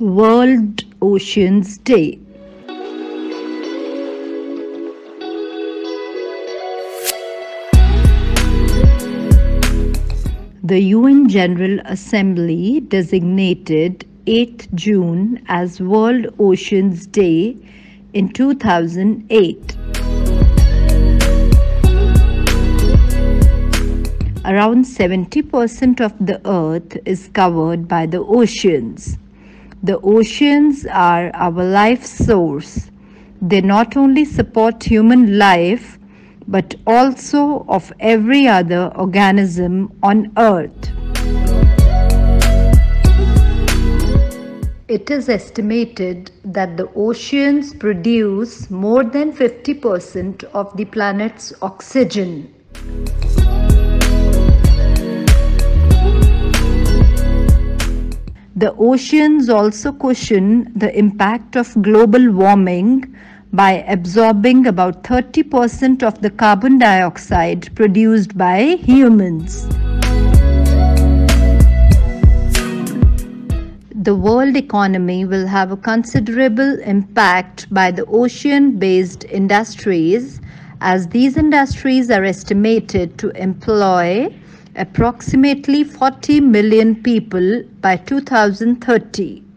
World Oceans Day. The UN General Assembly designated 8th June as World Oceans Day in 2008. Around 70% of the earth is covered by the oceans. The oceans are our life source. They not only support human life, but also of every other organism on earth. It is estimated that the oceans produce more than 50% of the planet's oxygen. The oceans also cushion the impact of global warming by absorbing about 30% of the carbon dioxide produced by humans. The world economy will have a considerable impact by the ocean-based industries, as these industries are estimated to employ approximately 40 million people by 2030.